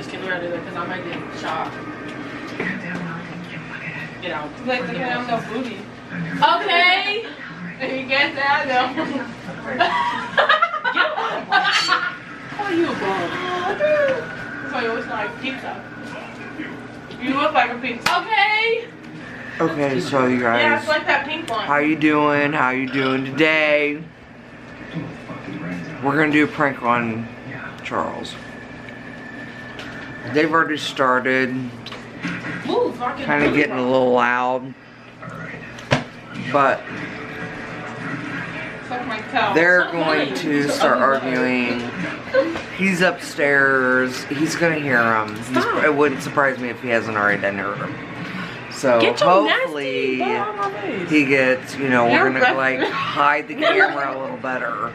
Just keep it right there because I might get shot. Get out. Like, look at him, no booty. Okay. You guess that, though. Get up. How are you a bum? That's why you always look like pizza. You look like a pizza. Okay. Okay, so you guys. Yeah, it's like that pink one. How you doing? How you doing today? We're gonna do a prank on Charles. They've already started. Kind of getting a little loud. But they're going to start arguing. He's upstairs. He's going to hear him. It wouldn't surprise me if he hasn't already done heard him. So hopefully he gets, you know, we're going to like hide the camera a little better.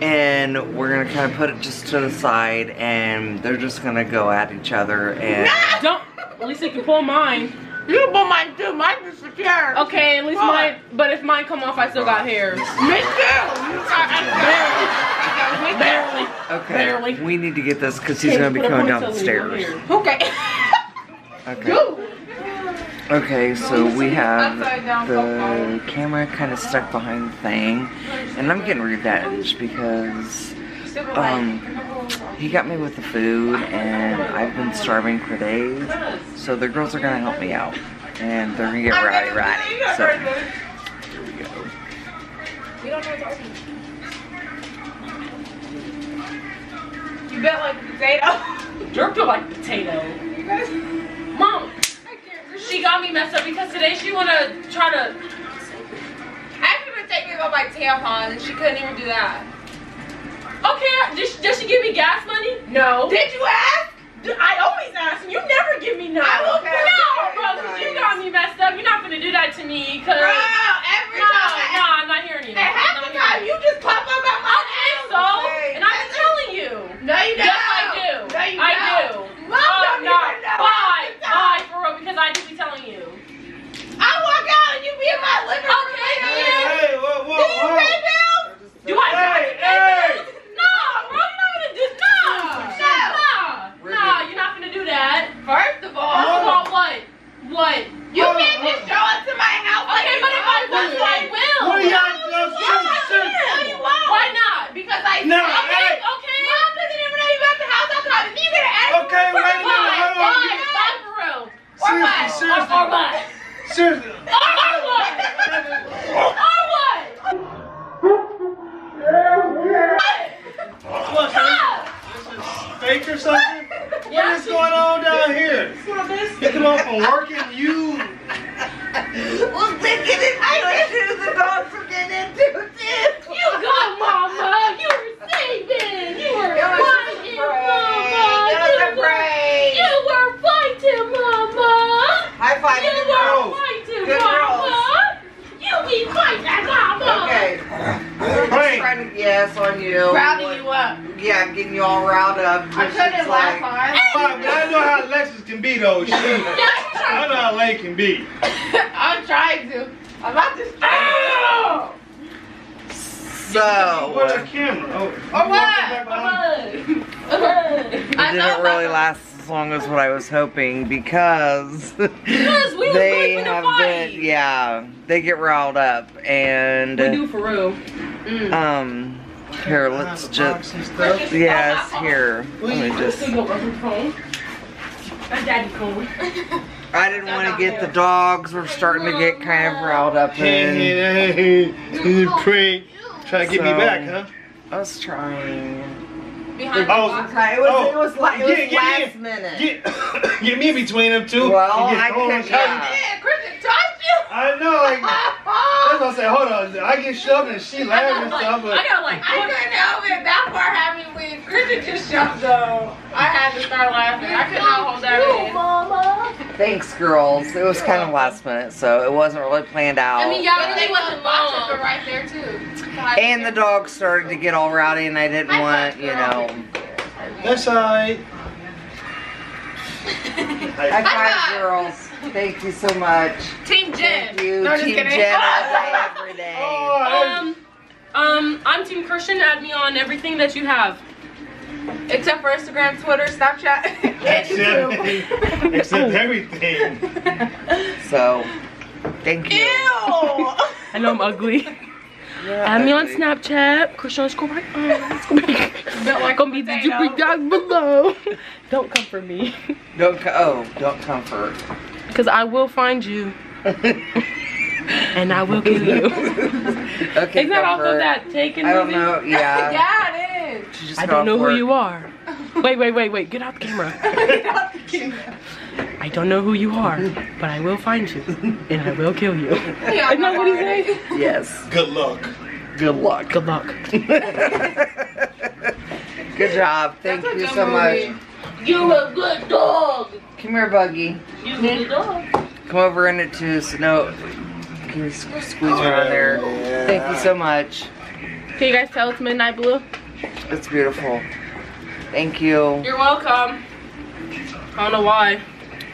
And we're going to kind of put it just to the side. And they're just going to go at each other. And don't. At least they can pull mine. You can pull mine too. Mine's just secure. Okay, at least mine. But if mine come off, I still got hairs. Me too. Barely. Okay. We need to get this because he's going to be coming down the stairs. Okay. Okay. Okay, so we have the camera kind of stuck behind the thing. And I'm getting revenge because he got me with the food and I've been starving for days, so the girls are gonna help me out and they're gonna get rowdy. So here we go. You don't know what's open. You bet like potato. Jerk to like potato. Mom, she got me messed up because today she wanna try to. I've been thinking about my tampons and she couldn't even do that. Okay, does she give me gas money? No. Did you ask? I always ask, and you never give me none. I will pay. No, bro, because you got me messed up. You're not going to do that to me. Cause bro, every time. No, I'm not hearing you. And half the time, you just pop up at my ass. And I'm telling you. No, you don't. Yes, I do. No, you don't. I do. Mom, don't even know. Bye, for real, because I do be telling you. I walk out, and you be in my living room. Okay, man. Hey, whoa. Do you pay bills? Do I pay bills? First of all, what? You can't just show up to my house. Okay, but if I want to, I will. Why not? Because I no, okay. Mom doesn't even know you got the house outside. If you get an attitude, okay, wait a minute. Bye for real. Or what? Seriously. Or what? Fake or something? What is going on down here? You come off from work and you. Well, they get into the dogs are getting into it. You got mama. You were saving. You were fighting, mama. You were fighting, mama. High five to the girls. You were fighting, mama. You be fighting, mama. Okay. I'm just trying to guess on you. Rounding you up. Yeah, I'm getting you all riled up. I couldn't laugh on. I know how Lexus can be though. She. I know how Lay can be. I'm trying to. I'm about to. Ow! So. Where's the camera? What? It didn't really last as long as what I was hoping because they have been. Yeah, they get riled up and. We do for real. Here, let's just. Yes, here. Let me just. I didn't want to get the dogs. We're starting to get kind of riled up. Try to get me back, huh? I was trying. It was last minute. Get me between them two. Well, I can't. Yeah, Christian touched you. I know. I was gonna say, hold on, I get shoved and she laughs and stuff, but I couldn't help it. That part happened when Christian just shoved though. I had to start laughing. I could not hold that in. Mama. Thanks, girls. It was kind of last minute, so it wasn't really planned out. I mean, y'all really want the boxes were right there too. And the dogs started to get all rowdy, and I didn't want, you know. That's alright. High five, girls. Thank you so much. Team Jen. Thank you. No, Team Jen all day, every day. I'm Team Christian. Add me on everything that you have. Except for Instagram, Twitter, Snapchat, and YouTube. Except everything. So, thank you. Ew! I know I'm ugly. Yeah, add me on Snapchat. Krishan's cool right on. Don't come be the juicy dog below. Don't come for me. Don't come for her. Because I will find you. And I will kill you. Okay, isn't that off of that Taken movie? I don't know. Yeah. Yeah, it is. I don't know who you are. Wait. Get out the camera. Get out the camera. I don't know who you are, but I will find you, and I will kill you. Yeah, isn't that what he said? Yes. Good luck. Good luck. Good luck. Good job. Thank you so much. You're a good dog. Come here, Buggy. You're a good dog. Come over in it too, so no. Can you squeeze her on there? Yeah. Thank you so much. Can you guys tell it's midnight blue? It's beautiful. Thank you. You're welcome. I don't know why.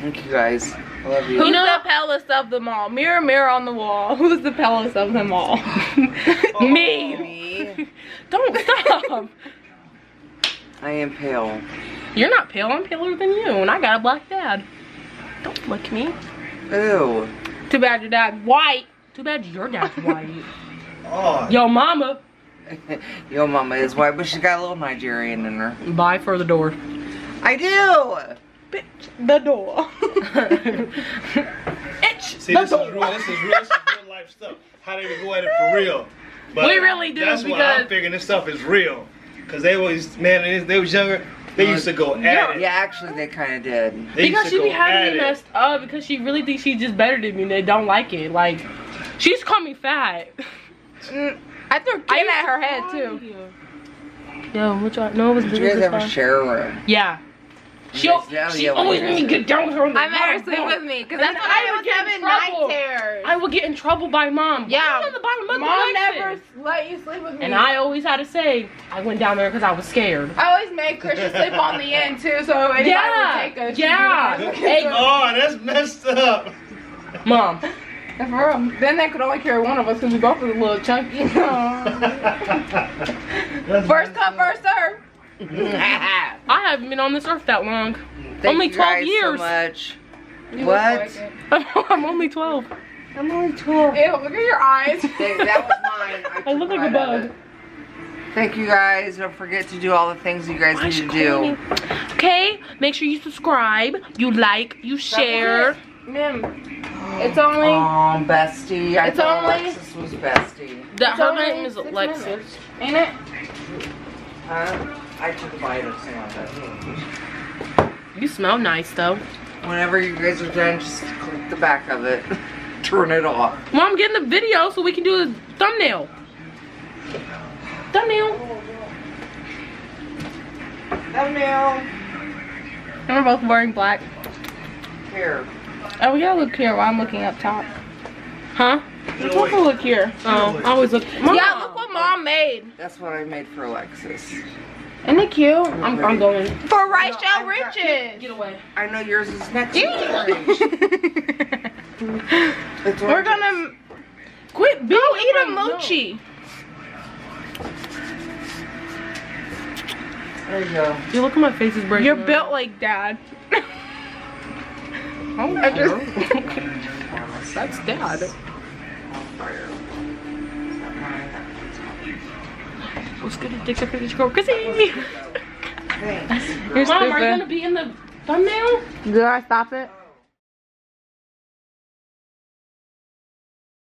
Thank you guys. I love you. Who's the palace of them all? Mirror, mirror on the wall. Who's the palace of them all? Oh. Me. Don't stop. I am pale. You're not pale. I'm paler than you, and I got a black dad. Don't look at me. Ew. Too bad your dad's white. Too bad your dad's white. Oh. Yo mama. Yo mama is white, but she got a little Nigerian in her. Bye for the door. I do. Bitch, the door. Itch. See, this door. Is real. This is real. This is real life stuff. How they go at it for real. But we really do. That's why I'm figuring this stuff is real. Because they was, man, they was younger. They used to go at it. Yeah, actually, they kind of did. Because she be having me messed up because she really thinks she's just better than me and they don't like it. Like, she used to call me fat. I threw a kid at her head, too. Yo, what y'all? No, it was you guys ever share a room? Yeah. She always made me get down with her on the floor. I made her sleep with me because that's what I was having night terrors. I would get in trouble by mom. Yeah. On the bottom of mom never let you sleep with me. And I always had to say I went down there because I was scared. I always made Christian sleep on the end too, so anybody would take us. Yeah. Hey, oh, that's messed up. Mom. And for real, then they could only carry one of us because we both was a little chunky. First come, first serve. I haven't been on this earth that long. Only 12 years. Thank you guys so much. What? I'm only 12. I'm only 12. Ew, look at your eyes. That was mine. I look like a bug. Thank you guys. Don't forget to do all the things you guys need to do. Okay? Make sure you subscribe, you like, you share. Ma'am. It's only. Oh, bestie. I thought Alexis was bestie. That her name is Alexis. Ain't it? Huh? I took a bite of that. You smell nice though. Whenever you guys are done, just click the back of it. Turn it off. Mom, I'm getting the video so we can do a thumbnail. Thumbnail. Thumbnail. And we're both wearing black. Here. Oh, we gotta look here while I'm looking up top. Huh? We're supposed to look here. Oh, I always look. Mom. Yeah, look what mom made. That's what I made for Alexis. Isn't it cute? I'm going. For Rice Out Riches. Get away. I know yours is next. We're gonna quit. Go eat a mochi. There you go. You look at my face is breaking. You're built like dad. Oh, I just. That's dad. Who's gonna dick up in this girl? Cause he. Mom, are you gonna be in the thumbnail? Did I stop it?